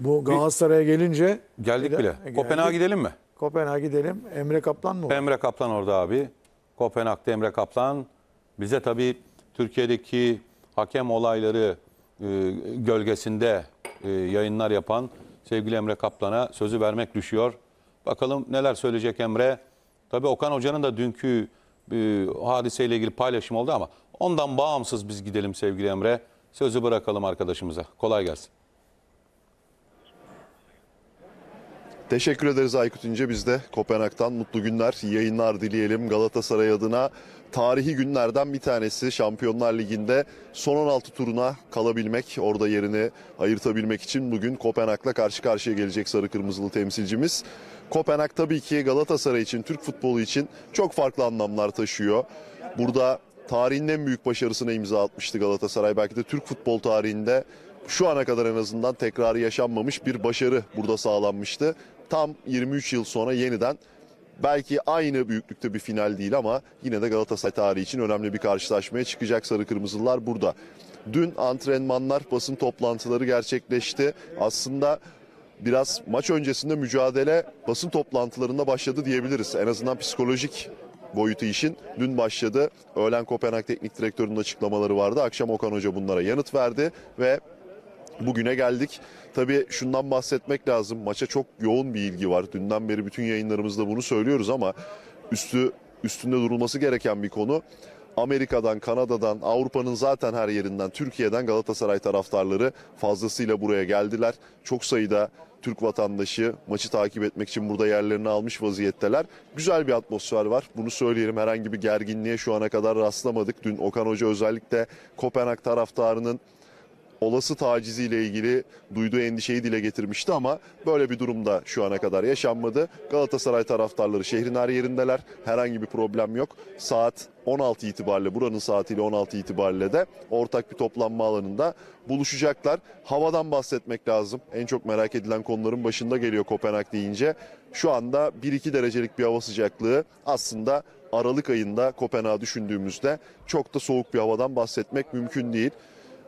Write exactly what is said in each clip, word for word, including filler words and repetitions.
Bu Galatasaray'a gelince... Geldik gide, bile. Geldik. Kopenhag'a gidelim mi? Kopenhag'a gidelim. Emre Kaplan mı? Emre Kaplan orada abi. Kopenhag'da Emre Kaplan. Bize tabii Türkiye'deki hakem olayları e, gölgesinde e, yayınlar yapan sevgili Emre Kaplan'a sözü vermek düşüyor. Bakalım neler söyleyecek Emre. Tabii Okan Hoca'nın da dünkü e, hadiseyle ilgili paylaşım oldu ama ondan bağımsız biz gidelim sevgili Emre. Sözü bırakalım arkadaşımıza. Kolay gelsin. Teşekkür ederiz Aykut İnce. Biz de Kopenhag'dan mutlu günler, iyi yayınlar dileyelim. Galatasaray adına tarihi günlerden bir tanesi, Şampiyonlar Ligi'nde son on altı turuna kalabilmek, orada yerini ayırtabilmek için bugün Kopenhag'la karşı karşıya gelecek sarı kırmızılı temsilcimiz. Kopenhag tabii ki Galatasaray için, Türk futbolu için çok farklı anlamlar taşıyor. Burada tarihin en büyük başarısına imza atmıştı Galatasaray. Belki de Türk futbol tarihinde şu ana kadar en azından tekrarı yaşanmamış bir başarı burada sağlanmıştı. Tam yirmi üç yıl sonra yeniden, belki aynı büyüklükte bir final değil ama yine de Galatasaray tarihi için önemli bir karşılaşmaya çıkacak sarı kırmızılılar burada. Dün antrenmanlar, basın toplantıları gerçekleşti. Aslında biraz maç öncesinde mücadele basın toplantılarında başladı diyebiliriz. En azından psikolojik boyutu işin dün başladı. Öğlen Kopenhag Teknik Direktörü'nün açıklamaları vardı. Akşam Okan Hoca bunlara yanıt verdi ve bugüne geldik. Tabii şundan bahsetmek lazım. Maça çok yoğun bir ilgi var. Dünden beri bütün yayınlarımızda bunu söylüyoruz ama üstü üstünde durulması gereken bir konu. Amerika'dan, Kanada'dan, Avrupa'nın zaten her yerinden, Türkiye'den Galatasaray taraftarları fazlasıyla buraya geldiler. Çok sayıda Türk vatandaşı maçı takip etmek için burada yerlerini almış vaziyetteler. Güzel bir atmosfer var. Bunu söyleyelim, herhangi bir gerginliğe şu ana kadar rastlamadık. Dün Okan Hoca özellikle Kopenhag taraftarının olası taciziyle ilgili duyduğu endişeyi dile getirmişti ama böyle bir durumda şu ana kadar yaşanmadı. Galatasaray taraftarları şehrin her yerindeler. Herhangi bir problem yok. Saat on altı itibariyle, buranın saatiyle on altı itibariyle de ortak bir toplanma alanında buluşacaklar. Havadan bahsetmek lazım. En çok merak edilen konuların başında geliyor Kopenhag deyince. Şu anda bir iki derecelik bir hava sıcaklığı, aslında Aralık ayında Kopenhag'ı düşündüğümüzde çok da soğuk bir havadan bahsetmek mümkün değil.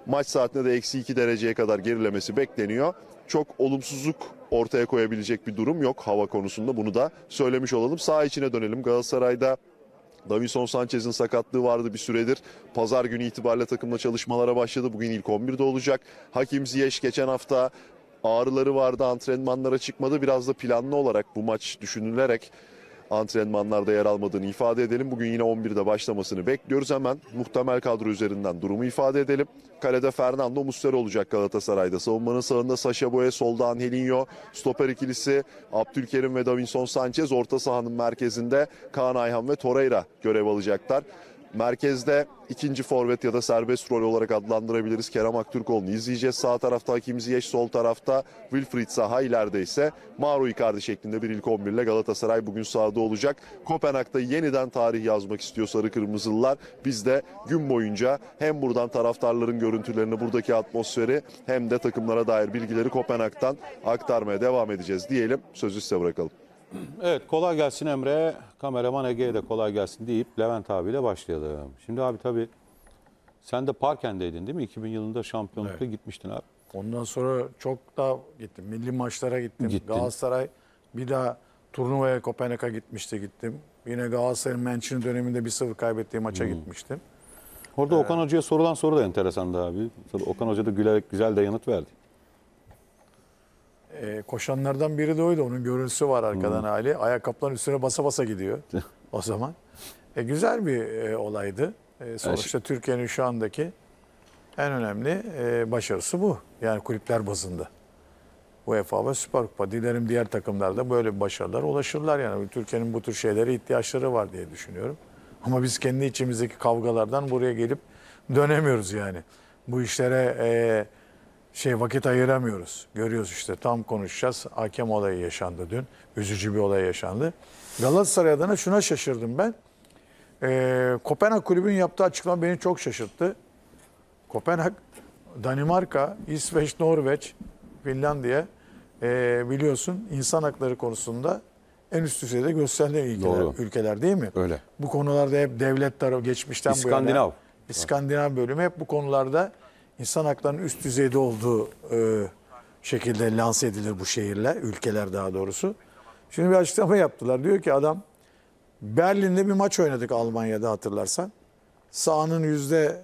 Maç saatinde de eksi iki dereceye kadar gerilemesi bekleniyor. Çok olumsuzluk ortaya koyabilecek bir durum yok hava konusunda. Bunu da söylemiş olalım. Saha içine dönelim. Galatasaray'da Davinson Sanchez'in sakatlığı vardı bir süredir. Pazar günü itibariyle takımla çalışmalara başladı. Bugün ilk on birde olacak. Hakim Ziyech geçen hafta ağrıları vardı, antrenmanlara çıkmadı. Biraz da planlı olarak bu maç düşünülerek antrenmanlarda yer almadığını ifade edelim. Bugün yine on birde başlamasını bekliyoruz hemen. Muhtemel kadro üzerinden durumu ifade edelim. Kalede Fernando Muslera olacak Galatasaray'da. Savunmanın sağında Sacha Boey, solda Angelinho. Stoper ikilisi Abdülkerim ve Davinson Sanchez. Orta sahanın merkezinde Kaan Ayhan ve Torreira görev alacaklar. Merkezde ikinci forvet ya da serbest rol olarak adlandırabiliriz, Kerem Aktürkoğlu'nu izleyeceğiz. Sağ tarafta Hakim Ziyech, sol tarafta Wilfried Saha, ileride ise Mauro Icardi şeklinde bir ilk on bir ile Galatasaray bugün sahada olacak. Kopenhag'da yeniden tarih yazmak istiyor sarı kırmızılılar. Biz de gün boyunca hem buradan taraftarların görüntülerini, buradaki atmosferi hem de takımlara dair bilgileri Kopenhag'dan aktarmaya devam edeceğiz diyelim. Sözü size bırakalım. Evet, kolay gelsin Emre. Kameraman Ege'ye de kolay gelsin deyip Levent abiyle başlayalım. Şimdi abi tabii sen de Parken'deydin değil mi? iki bin yılında şampiyonlukta evet, gitmiştin abi. Ondan sonra çok daha gittim. Milli maçlara gittim. Gittin. Galatasaray bir daha turnuvaya Kopenhag'a gitmişti, gittim. Yine Galatasaray'ın Mancini döneminde bir sıfır kaybettiği maça hmm. gitmiştim. Orada ee, Okan Hoca'ya sorulan soru da enteresandı abi. Tabii Okan Hoca da gülerek güzel de yanıt verdi. Koşanlardan biri de oydu. Onun görüntüsü var arkadan hmm. hali. Ayakkabıların üstüne basa basa gidiyor o zaman. E, güzel bir e, olaydı. E, sonuçta Türkiye'nin şu andaki en önemli e, başarısı bu. Yani kulüpler bazında. UEFA ve Süper Kupa. Dilerim diğer takımlarda böyle bir başarılara ulaşırlar. Yani Türkiye'nin bu tür şeylere ihtiyaçları var diye düşünüyorum. Ama biz kendi içimizdeki kavgalardan buraya gelip dönemiyoruz yani. Bu işlere... E, Şey vakit ayıramıyoruz. Görüyoruz işte, tam konuşacağız. Hakem olayı yaşandı dün. Üzücü bir olay yaşandı. Galatasaray adına şuna şaşırdım ben. Ee, Kopenhag kulübünün yaptığı açıklama beni çok şaşırttı. Kopenhag, Danimarka, İsveç, Norveç, Finlandiya e, biliyorsun insan hakları konusunda en üst düzeyde gösterilen ülkeler, ülkeler değil mi? Öyle. Bu konularda hep devlet tarafı geçmişten bu yana. İskandinav. İskandinav bölümü hep bu konularda... İnsan haklarının üst düzeyde olduğu e, şekilde lanse edilir bu şehirler, ülkeler daha doğrusu. Şimdi bir açıklama yaptılar. Diyor ki adam, Berlin'de bir maç oynadık Almanya'da hatırlarsan. Sahanın yüzde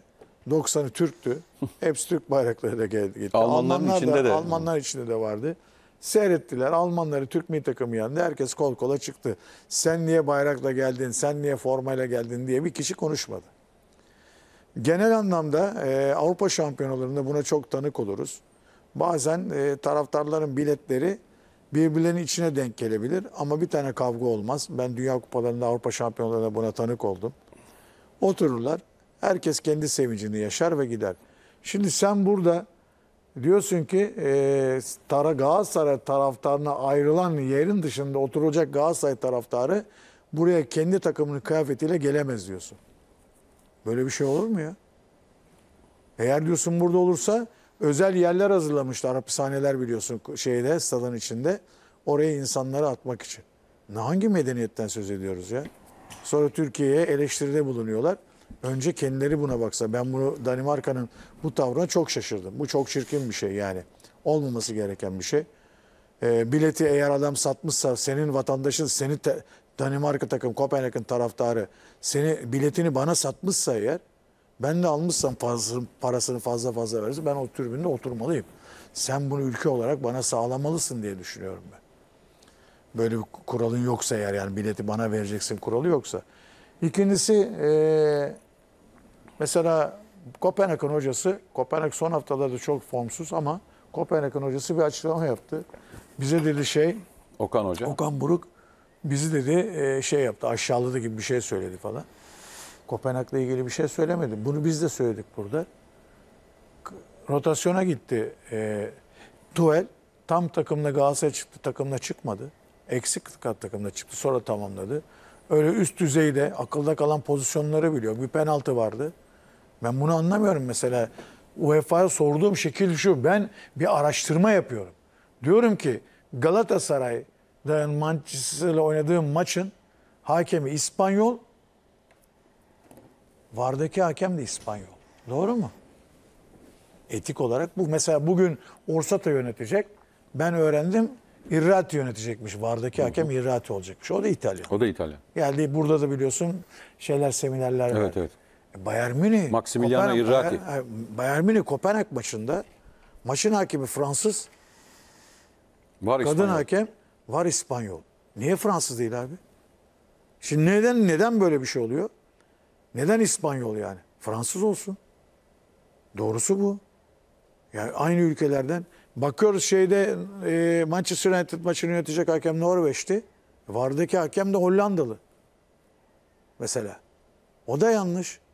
doksanı Türktü. Hepsi Türk bayraklarıyla geldi. Almanların Almanlar içinde da, de. Almanlar içinde de vardı. Seyrettiler. Almanları Türk milli takımı yandı. Herkes kol kola çıktı. Sen niye bayrakla geldin, sen niye formayla geldin diye bir kişi konuşmadı. Genel anlamda e, Avrupa Şampiyonlarında buna çok tanık oluruz. Bazen e, taraftarların biletleri birbirlerinin içine denk gelebilir ama bir tane kavga olmaz. Ben Dünya Kupalarında, Avrupa Şampiyonlarında buna tanık oldum. Otururlar. Herkes kendi sevincini yaşar ve gider. Şimdi sen burada diyorsun ki e, Tara Galatasaray taraftarına ayrılan yerin dışında oturulacak Galatasaray taraftarı buraya kendi takımının kıyafetiyle gelemez diyorsun. Böyle bir şey olur mu ya? Eğer diyorsun burada olursa özel yerler hazırlamışlar. Hapishaneler biliyorsun şeyde, stadın içinde. Oraya insanları atmak için. Hangi medeniyetten söz ediyoruz ya? Sonra Türkiye'ye eleştiride bulunuyorlar. Önce kendileri buna baksa. Ben bunu, Danimarka'nın bu tavrına çok şaşırdım. Bu çok çirkin bir şey yani. Olmaması gereken bir şey. E, bileti eğer adam satmışsa, senin vatandaşın, seni te, Danimarka takım, Kopenhag'ın taraftarı seni, biletini bana satmışsa eğer, ben de almışsam fazla, parasını fazla fazla verirse, ben o tribünde oturmalıyım. Sen bunu ülke olarak bana sağlamalısın diye düşünüyorum ben. Böyle bir kuralın yoksa eğer, yani bileti bana vereceksin kuralı yoksa. İkincisi e, mesela Kopenhag'ın hocası, Kopenhag son haftalarda çok formsuz ama Kopenhag'ın hocası bir açıklama yaptı. Bize dedi şey, Okan Hoca. Okan Buruk bizi dedi e, şey yaptı, aşağıladı gibi bir şey söyledi falan. Kopenhag'la ilgili bir şey söylemedi. Bunu biz de söyledik burada. Rotasyona gitti e, Tuel. Tam takımla Galatasaray çıktı, takımla çıkmadı. Eksik kat takımla çıktı, sonra tamamladı. Öyle üst düzeyde akılda kalan pozisyonları biliyor. Bir penaltı vardı. Ben bunu anlamıyorum mesela. U E F A'ya sorduğum şekil şu. Ben bir araştırma yapıyorum. Diyorum ki Galatasaray'dan Manchester'la oynadığım maçın hakemi İspanyol. Vardaki hakem de İspanyol. Doğru mu? Etik olarak bu. Mesela bugün Orsata yönetecek. Ben öğrendim. İrrati yönetecekmiş. Vardaki hakem İrrati olacakmış. O da İtalya. O da İtalya. Yani burada da biliyorsun şeyler, seminerler var. Evet, evet. Bayern Münih, Maximiliano İrrati. Bayern Münih Kopenhag maçında maçın hakemi Fransız. Var İspanyol. Kadın hakem var İspanyol. Niye Fransız değil abi? Şimdi neden neden böyle bir şey oluyor? Neden İspanyol yani? Fransız olsun. Doğrusu bu. Yani aynı ülkelerden. Bakıyoruz şeyde e, Manchester United maçını yönetecek hakem Norveç'ti. Vardaki hakem de Hollandalı. Mesela. O da yanlış.